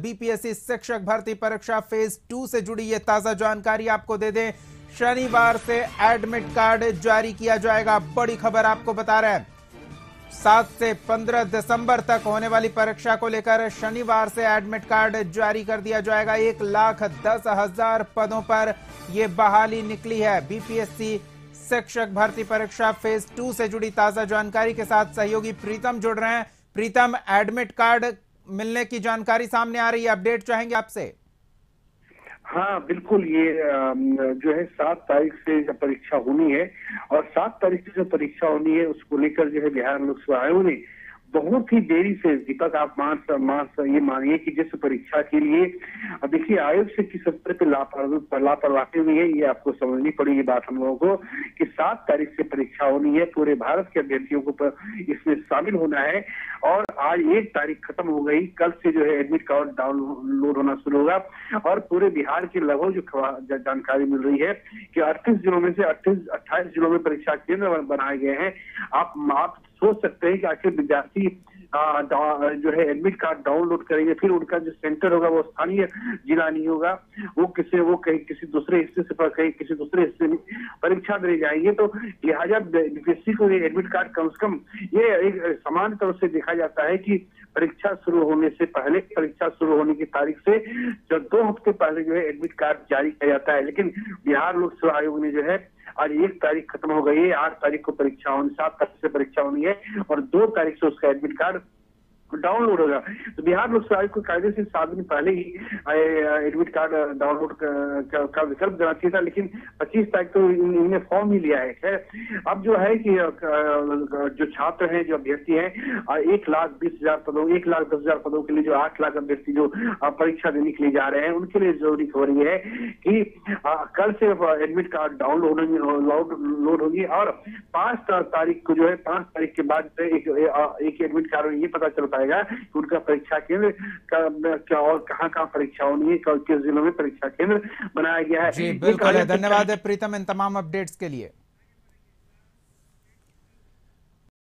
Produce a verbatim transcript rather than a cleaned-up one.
BPSC शिक्षक भर्ती परीक्षा फेज टू से जुड़ी ये ताजा जानकारी आपको दे दें। शनिवार से एडमिट कार्ड जारी किया जाएगा। बड़ी खबर आपको बता रहे हैं, सात से पंद्रह दिसंबर तक होने वाली परीक्षा को लेकर शनिवार से एडमिट कार्ड जारी कर दिया जाएगा। एक लाख दस हजार पदों पर यह बहाली निकली है। बीपीएससी शिक्षक भर्ती परीक्षा फेज टू से जुड़ी ताजा जानकारी के साथ सहयोगी प्रीतम जुड़ रहे हैं। प्रीतम, एडमिट कार्ड मिलने की जानकारी सामने आ रही है, अपडेट चाहेंगे आपसे। हाँ बिल्कुल, ये जो है सात तारीख से जो परीक्षा होनी है और सात तारीख से जो परीक्षा होनी है उसको लेकर जो है बिहार लोक सेवा आयोग ने बहुत ही देरी से, दीपक आप मार्च मार्च ये मानिए कि जिस परीक्षा के लिए देखिए आयोग से किस स्तर पे लापरवाही हुई है ये आपको समझनी पड़ी। ये बात हम लोगों को कि सात तारीख से परीक्षा होनी है, पूरे भारत के अभ्यर्थियों को इसमें शामिल होना है और आज एक तारीख खत्म हो गई। कल से जो है एडमिट कार्ड डाउनलोड होना शुरू होगा और पूरे बिहार के लगभग जो जानकारी मिल रही है कि अड़तीस जिलों में से अट्ठाईस अट्ठाईस जिलों में परीक्षा केंद्र बनाए गए हैं। आप आप सोच सकते हैं कि आखिर विद्यार्थी जो है एडमिट कार्ड डाउनलोड करेंगे, फिर उनका जो सेंटर होगा वो स्थानीय जिला नहीं होगा, वो किसी वो कहीं किसी दूसरे हिस्से से कहीं किसी दूसरे हिस्से में परीक्षा देने जाएंगे। तो लिहाजा बीपीएससी को ये एडमिट कार्ड कम से कम ये एक समान तौर से देखा जाता है कि परीक्षा शुरू होने से पहले, परीक्षा शुरू होने की तारीख से जब दो हफ्ते पहले जो है एडमिट कार्ड जारी किया जाता है, लेकिन बिहार लोक सेवा आयोग ने जो है आज एक तारीख खत्म हो गई है। आठ तारीख को परीक्षा होनी, सात तारीख से परीक्षा होनी है और दो तारीख से उसका एडमिट कार्ड डाउनलोड होगा। तो बिहार लोक सेवा आयोग को कायदे से सात दिन पहले ही एडमिट कार्ड डाउनलोड का विकल्प देना चाहिए था, लेकिन पच्चीस तारीख तो इन्होंने फॉर्म ही लिया है। खैर अब जो है कि जो छात्र हैं, जो अभ्यर्थी हैं, एक लाख बीस हजार पदों एक लाख दस हजार पदों के लिए जो आठ लाख अभ्यर्थी जो परीक्षा देने के लिए जा रहे हैं उनके लिए जरूरी हो रही है कि कल से एडमिट कार्ड डाउनलोड लोड होगी और पांच तारीख को जो है पांच तारीख के बाद एक एडमिट कार्ड में ये पता चलता है कि उनका परीक्षा केंद्र क्या और कहां कहां परीक्षा होनी है, किस जिलों में परीक्षा केंद्र बनाया गया है। जी बिल्कुल, धन्यवाद है प्रीतम इन तमाम अपडेट्स के लिए।